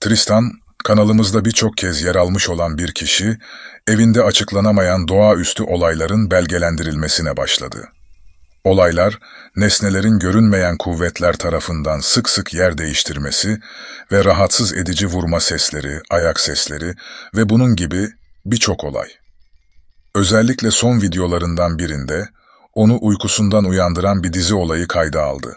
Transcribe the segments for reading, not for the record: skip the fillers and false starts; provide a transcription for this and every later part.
Tristan, kanalımızda birçok kez yer almış olan bir kişi, evinde açıklanamayan doğaüstü olayların belgelendirilmesine başladı. Olaylar, nesnelerin görünmeyen kuvvetler tarafından sık sık yer değiştirmesi ve rahatsız edici vurma sesleri, ayak sesleri ve bunun gibi birçok olay. Özellikle son videolarından birinde, onu uykusundan uyandıran bir dizi olayı kayda aldı.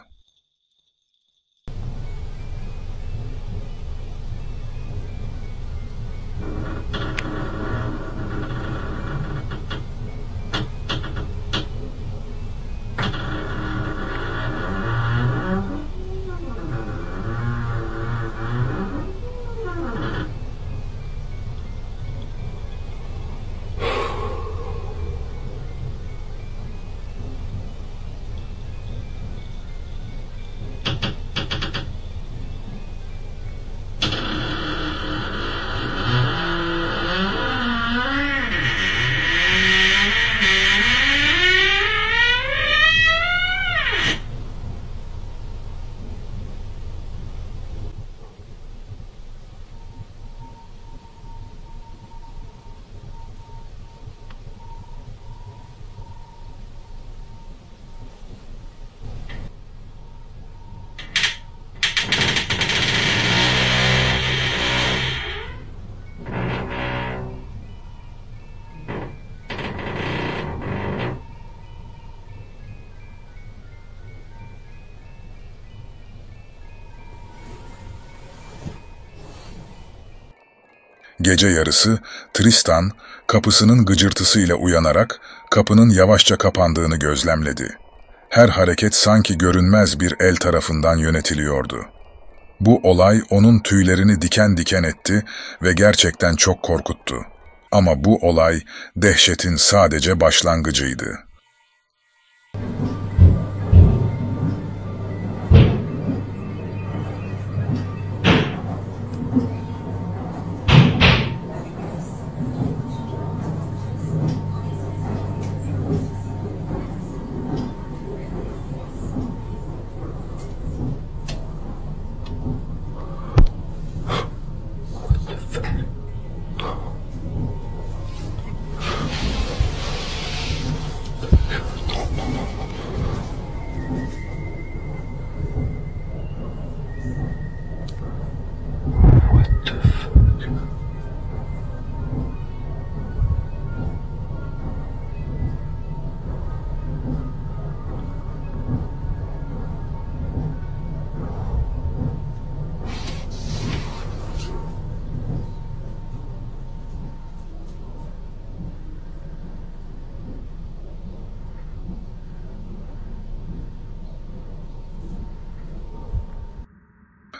Gece yarısı Tristan kapısının gıcırtısıyla uyanarak kapının yavaşça kapandığını gözlemledi. Her hareket sanki görünmez bir el tarafından yönetiliyordu. Bu olay onun tüylerini diken diken etti ve gerçekten çok korkuttu. Ama bu olay dehşetin sadece başlangıcıydı.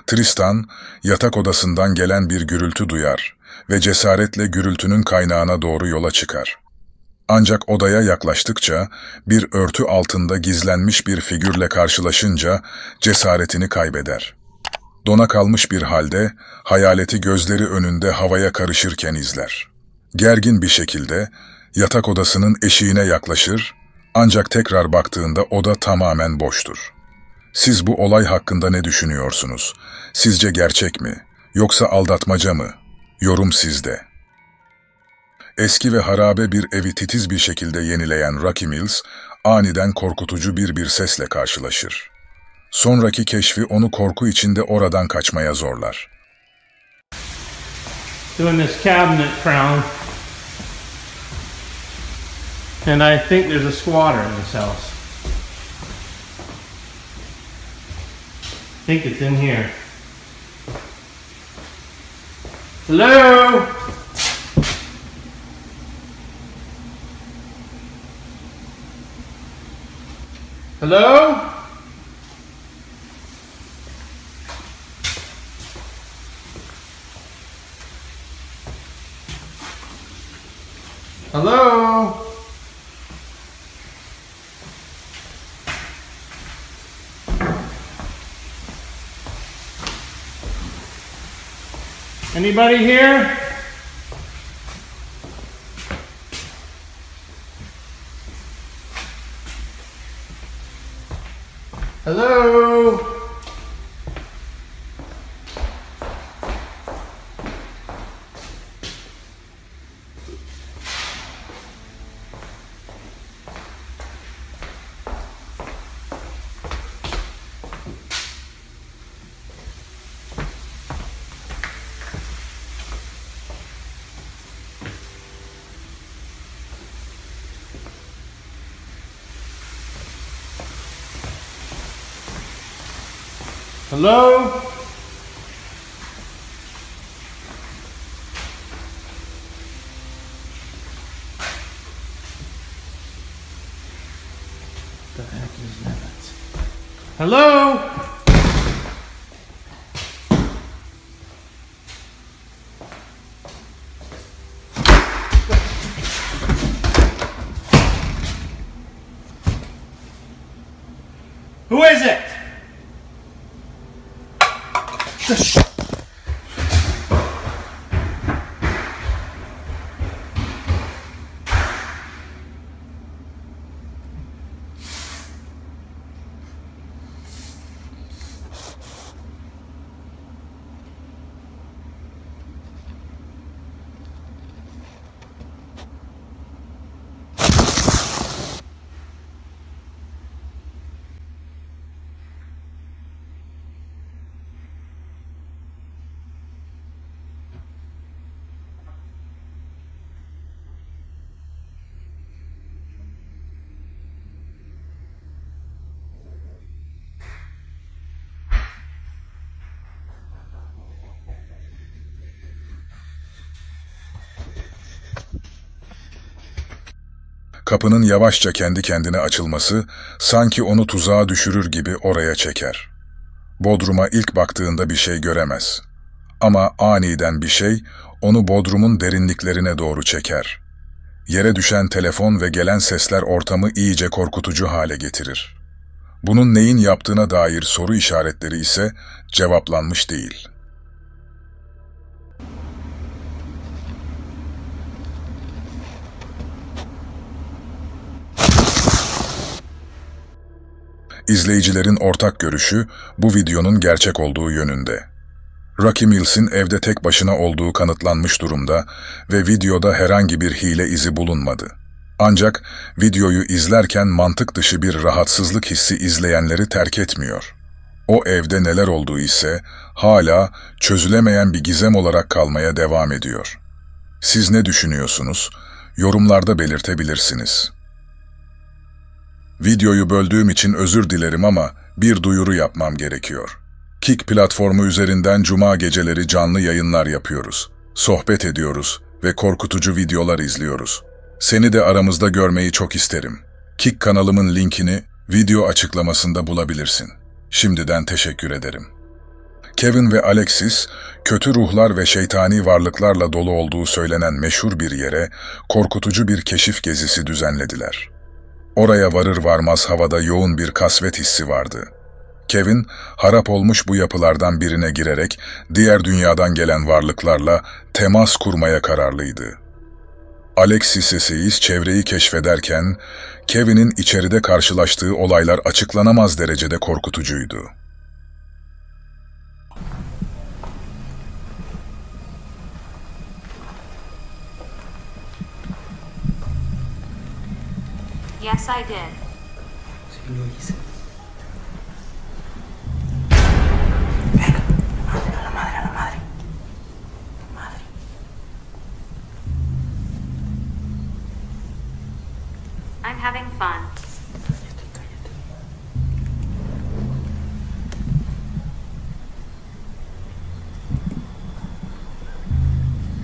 Tristan, yatak odasından gelen bir gürültü duyar ve cesaretle gürültünün kaynağına doğru yola çıkar. Ancak odaya yaklaştıkça, bir örtü altında gizlenmiş bir figürle karşılaşınca cesaretini kaybeder. Dona kalmış bir halde, hayaleti gözleri önünde havaya karışırken izler. Gergin bir şekilde, yatak odasının eşiğine yaklaşır, ancak tekrar baktığında oda tamamen boştur. Siz bu olay hakkında ne düşünüyorsunuz? Sizce gerçek mi? Yoksa aldatmaca mı? Yorum sizde. Eski ve harabe bir evi titiz bir şekilde yenileyen Rakim Mills, aniden korkutucu bir sesle karşılaşır. Sonraki keşfi onu korku içinde oradan kaçmaya zorlar. Doing this cabinet crown. And I think there's a squatter in this house. I think it's in here. Hello? Hello? Hello? Anybody here? Hello? Hello? The heck is that? Hello? Who is it? The Kapının yavaşça kendi kendine açılması sanki onu tuzağa düşürür gibi oraya çeker. Bodruma ilk baktığında bir şey göremez. Ama aniden bir şey onu bodrumun derinliklerine doğru çeker. Yere düşen telefon ve gelen sesler ortamı iyice korkutucu hale getirir. Bunun neyin yaptığına dair soru işaretleri ise cevaplanmış değil. İzleyicilerin ortak görüşü bu videonun gerçek olduğu yönünde. Rakim Mills'in evde tek başına olduğu kanıtlanmış durumda ve videoda herhangi bir hile izi bulunmadı. Ancak videoyu izlerken mantık dışı bir rahatsızlık hissi izleyenleri terk etmiyor. O evde neler olduğu ise hala çözülemeyen bir gizem olarak kalmaya devam ediyor. Siz ne düşünüyorsunuz? Yorumlarda belirtebilirsiniz. Videoyu böldüğüm için özür dilerim ama bir duyuru yapmam gerekiyor. Kick platformu üzerinden cuma geceleri canlı yayınlar yapıyoruz. Sohbet ediyoruz ve korkutucu videolar izliyoruz. Seni de aramızda görmeyi çok isterim. Kick kanalımın linkini video açıklamasında bulabilirsin. Şimdiden teşekkür ederim. Kevin ve Alexis, kötü ruhlar ve şeytani varlıklarla dolu olduğu söylenen meşhur bir yere korkutucu bir keşif gezisi düzenlediler. Oraya varır varmaz havada yoğun bir kasvet hissi vardı. Kevin, harap olmuş bu yapılardan birine girerek diğer dünyadan gelen varlıklarla temas kurmaya kararlıydı. Alexis ise çevreyi keşfederken, Kevin'in içeride karşılaştığı olaylar açıklanamaz derecede korkutucuydu. Yes, I did. Venga, a la madre, madre. I'm having fun.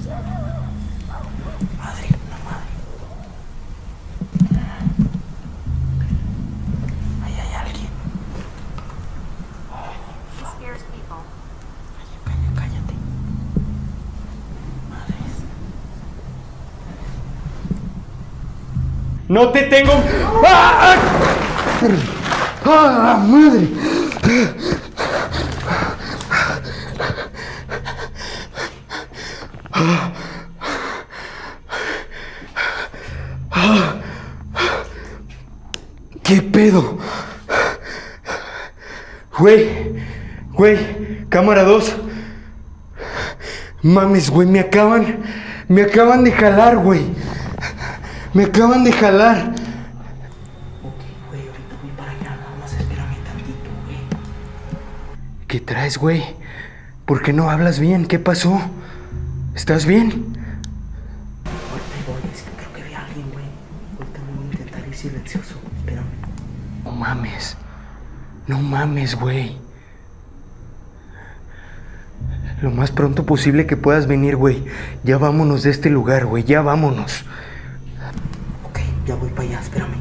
Cállate, cállate. Madre, no madre. No te tengo... ¡Ah! ¡Ah, madre! ¿Qué pedo? Güey, cámara 2. Mames, güey, me acaban de jalar, güey. Me acaban de jalar. Ok, güey, ahorita voy para allá, nada más espérame tantito, güey. ¿Qué traes, güey? ¿Por qué no hablas bien? ¿Qué pasó? ¿Estás bien? Ahorita voy, es que creo que vi a alguien, güey. Ahorita me voy a intentar ir silencioso, espérame. No mames. No mames, güey. Lo más pronto posible que puedas venir, güey. Ya vámonos de este lugar, güey. Ya vámonos. Ok, ya voy para allá, espérame.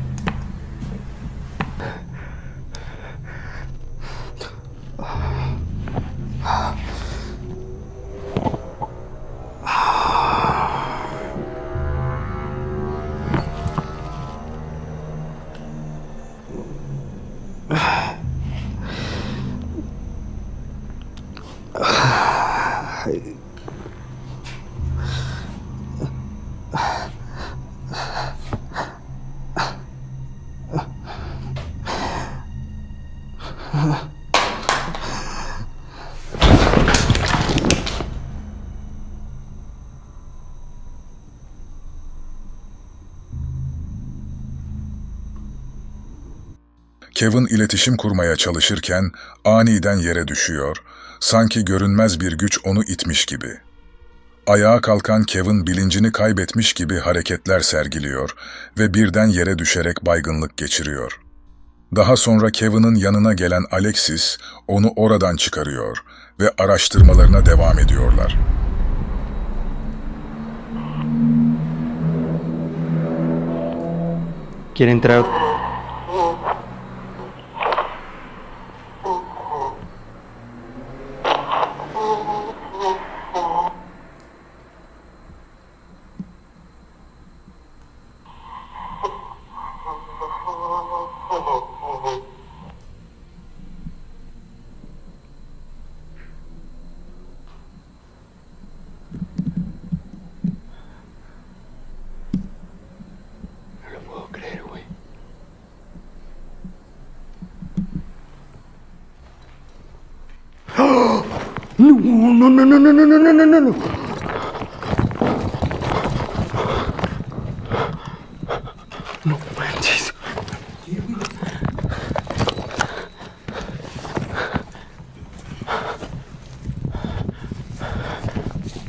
Kevin iletişim kurmaya çalışırken aniden yere düşüyor, sanki görünmez bir güç onu itmiş gibi. Ayağa kalkan Kevin bilincini kaybetmiş gibi hareketler sergiliyor ve birden yere düşerek baygınlık geçiriyor. Daha sonra Kevin'in yanına gelen Alexis onu oradan çıkarıyor ve araştırmalarına devam ediyorlar. ¿Quiere entrar? No. No manches.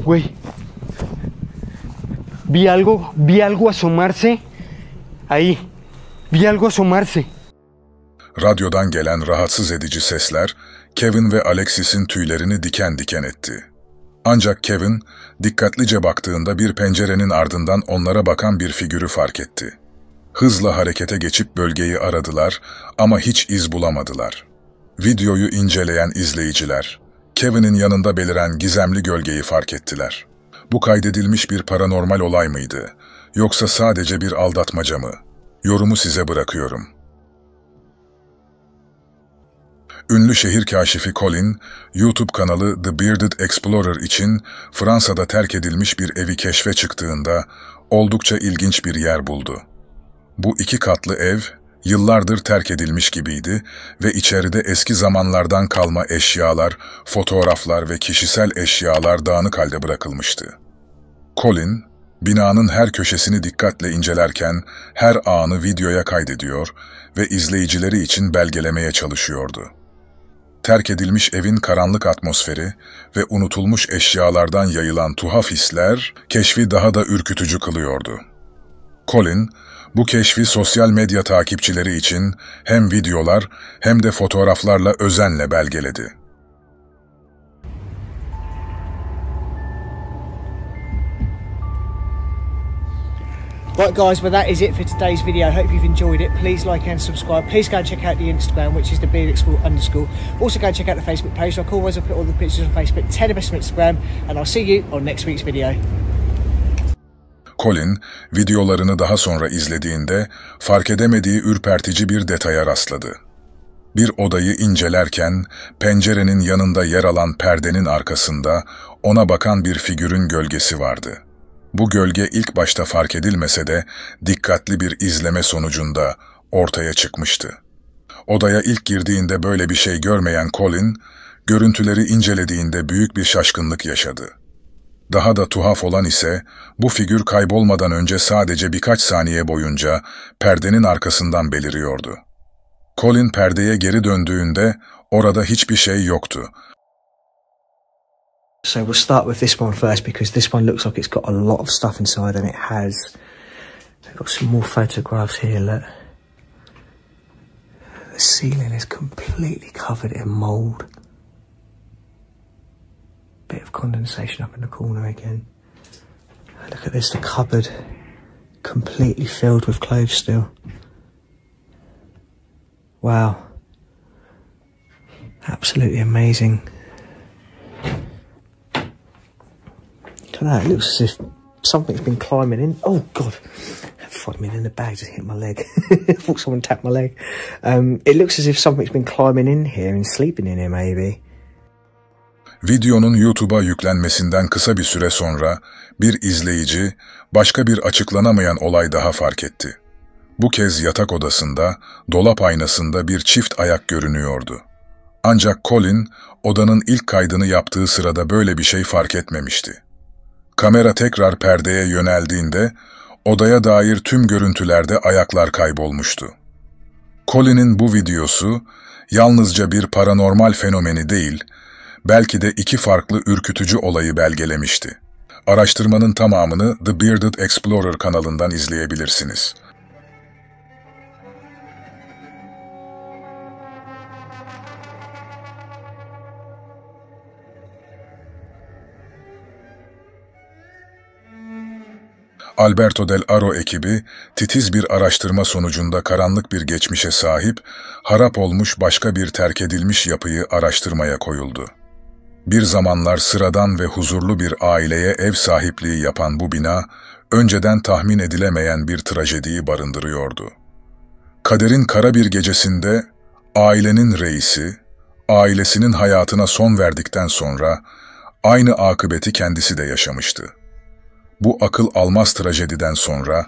Güey. Vi algo asomarse. Ahí. Vi algo asomarse. Radyodan gelen rahatsız edici sesler Kevin ve Alexis'in tüylerini diken diken etti. Ancak Kevin, dikkatlice baktığında bir pencerenin ardından onlara bakan bir figürü fark etti. Hızla harekete geçip bölgeyi aradılar ama hiç iz bulamadılar. Videoyu inceleyen izleyiciler, Kevin'in yanında beliren gizemli gölgeyi fark ettiler. Bu kaydedilmiş bir paranormal olay mıydı, yoksa sadece bir aldatmaca mı? Yorumu size bırakıyorum. Ünlü şehir kaşifi Colin, YouTube kanalı The Bearded Explorer için Fransa'da terk edilmiş bir evi keşfe çıktığında oldukça ilginç bir yer buldu. Bu iki katlı ev yıllardır terk edilmiş gibiydi ve içeride eski zamanlardan kalma eşyalar, fotoğraflar ve kişisel eşyalar dağınık halde bırakılmıştı. Colin, binanın her köşesini dikkatle incelerken her anı videoya kaydediyor ve izleyicileri için belgelemeye çalışıyordu. Terk edilmiş evin karanlık atmosferi ve unutulmuş eşyalardan yayılan tuhaf hisler keşfi daha da ürkütücü kılıyordu. Colin, bu keşfi sosyal medya takipçileri için hem videolar hem de fotoğraflarla özenle belgeledi. Right guys, well that is it for today's video. Hope you've enjoyed it. Please like and subscribe. Please go and check out the Instagram, which is TheBeardedExplorer_. Also go and check out the Facebook page. Like always, I put all the pictures on Facebook, 10 of us on Instagram, and I'll see you on next week's video. Colin, videolarını daha sonra izlediğinde fark edemediği ürpertici bir detaya rastladı. Bir odayı incelerken pencerenin yanında yer alan perdenin arkasında ona bakan bir figürün gölgesi vardı. Bu gölge ilk başta fark edilmese de dikkatli bir izleme sonucunda ortaya çıkmıştı. Odaya ilk girdiğinde böyle bir şey görmeyen Colin, görüntüleri incelediğinde büyük bir şaşkınlık yaşadı. Daha da tuhaf olan ise bu figür kaybolmadan önce sadece birkaç saniye boyunca perdenin arkasından beliriyordu. Colin perdeye geri döndüğünde orada hiçbir şey yoktu. So we'll start with this one first because this one looks like it's got a lot of stuff inside and it has. We've got some more photographs here, look. The ceiling is completely covered in mould. bit of condensation up in the corner again. Look at this, the cupboard completely filled with clothes still. Wow. Absolutely amazing. Look at that, it looks as if something's been climbing in. Oh God, that 5 minutes in the bag just hit my leg. I thought someone tapped my leg. It looks as if something's been climbing in here and sleeping in here maybe. Videonun YouTube'a yüklenmesinden kısa bir süre sonra bir izleyici başka bir açıklanamayan olay daha fark etti. Bu kez yatak odasında, dolap aynasında bir çift ayak görünüyordu. Ancak Colin, odanın ilk kaydını yaptığı sırada böyle bir şey fark etmemişti. Kamera tekrar perdeye yöneldiğinde, odaya dair tüm görüntülerde ayaklar kaybolmuştu. Colin'in bu videosu, yalnızca bir paranormal fenomeni değil, belki de iki farklı ürkütücü olayı belgelemişti. Araştırmanın tamamını The Bearded Explorer kanalından izleyebilirsiniz. Alberto del Aro ekibi, titiz bir araştırma sonucunda karanlık bir geçmişe sahip, harap olmuş başka bir terk edilmiş yapıyı araştırmaya koyuldu. Bir zamanlar sıradan ve huzurlu bir aileye ev sahipliği yapan bu bina, önceden tahmin edilemeyen bir trajediyi barındırıyordu. Kaderin kara bir gecesinde, ailenin reisi, ailesinin hayatına son verdikten sonra, aynı akıbeti kendisi de yaşamıştı. Bu akıl almaz trajediden sonra,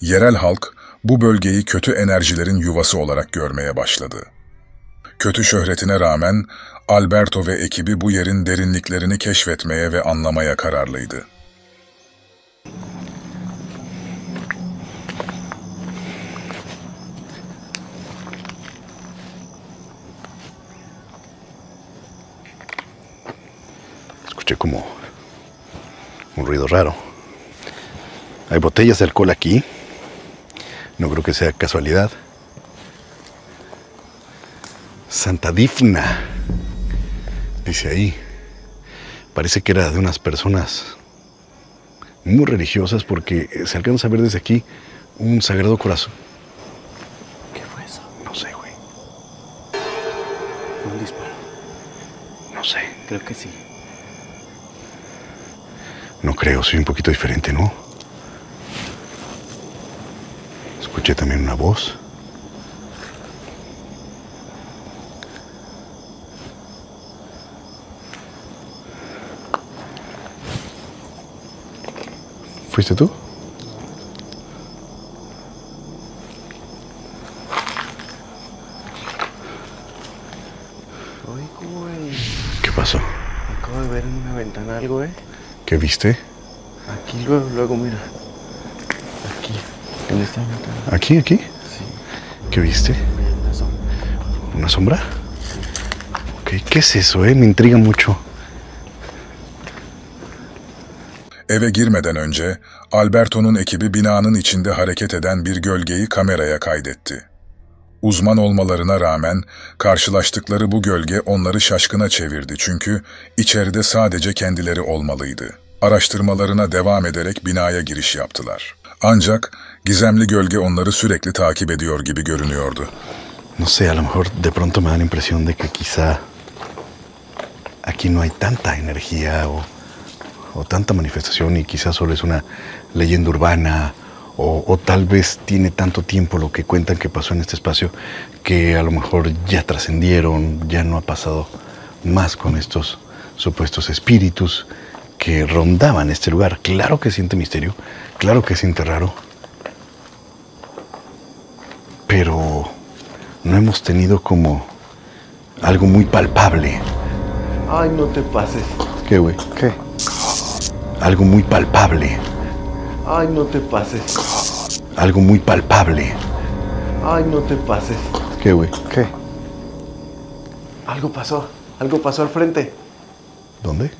yerel halk bu bölgeyi kötü enerjilerin yuvası olarak görmeye başladı. Kötü şöhretine rağmen, Alberto ve ekibi bu yerin derinliklerini keşfetmeye ve anlamaya kararlıydı. Escuché como un ruido raro. Hay botellas de alcohol aquí. No creo que sea casualidad. Santa Difna, dice ahí. Parece que era de unas personas muy religiosas porque se alcanza a ver desde aquí un Sagrado Corazón. ¿Qué fue eso? No sé, güey. ¿Un disparo? No sé. Creo que sí. No creo, soy un poquito diferente, ¿no? Escuché también una voz. ¿Fuiste tú? Ay, güey. ¿Qué pasó? Acabo de ver en una ventana algo, ¿eh? ¿Qué viste? Aquí luego, mira. Aquí, en esta ventana. ¿Aquí, Sí. ¿Qué viste? Una sombra. ¿Una sombra? Ok, ¿qué es eso, eh? Me intriga mucho. Eve girmeden önce, Alberto'nun ekibi binanın içinde hareket eden bir gölgeyi kameraya kaydetti. Uzman olmalarına rağmen, karşılaştıkları bu gölge onları şaşkına çevirdi çünkü içeride sadece kendileri olmalıydı. Araştırmalarına devam ederek binaya giriş yaptılar. Ancak gizemli gölge onları sürekli takip ediyor gibi görünüyordu. No sé, a lo mejor de pronto me da la impresión de que quizá aquí no hay tanta energía o tanta manifestación y quizás solo es una leyenda urbana o tal vez tiene tanto tiempo lo que cuentan que pasó en este espacio que a lo mejor ya trascendieron, ya no ha pasado más con estos supuestos espíritus que rondaban este lugar. Claro que siente misterio, claro que siente raro, pero no hemos tenido como algo muy palpable. Ay, no te pases. ¿Qué, güey? ¿Qué? Algo muy palpable. Ay, no te pases. Algo muy palpable. Ay, no te pases. ¿Qué, güey? ¿Qué? Algo pasó. Algo pasó al frente. ¿Dónde?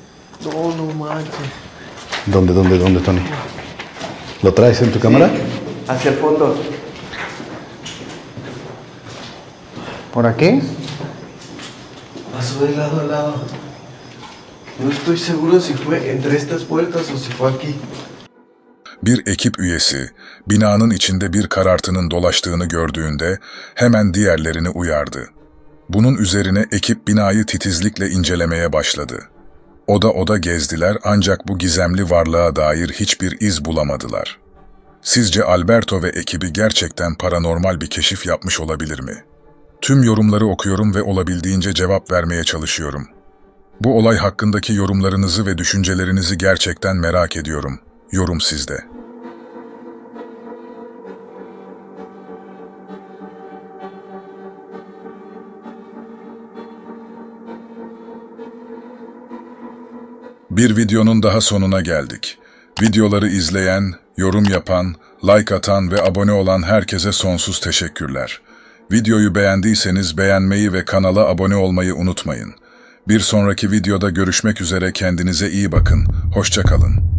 No, no manches. ¿Dónde, Tony? ¿Lo traes en tu cámara? Hacia el fondo. ¿Por aquí? Pasó de lado a lado. No estoy seguro si fue entre estas puertas o si fue aquí. Bir ekip üyesi, binanın içinde bir karartının dolaştığını gördüğünde hemen diğerlerini uyardı. Bunun üzerine ekip binayı titizlikle incelemeye başladı. Oda gezdiler ancak bu gizemli varlığa dair hiçbir iz bulamadılar. Sizce Alberto ve ekibi gerçekten paranormal bir keşif yapmış olabilir mi? Tüm yorumları okuyorum ve olabildiğince cevap vermeye çalışıyorum. Bu olay hakkındaki yorumlarınızı ve düşüncelerinizi gerçekten merak ediyorum. Yorum sizde. Bir videonun daha sonuna geldik. Videoları izleyen, yorum yapan, like atan ve abone olan herkese sonsuz teşekkürler. Videoyu beğendiyseniz beğenmeyi ve kanala abone olmayı unutmayın. Bir sonraki videoda görüşmek üzere, kendinize iyi bakın. Hoşça kalın.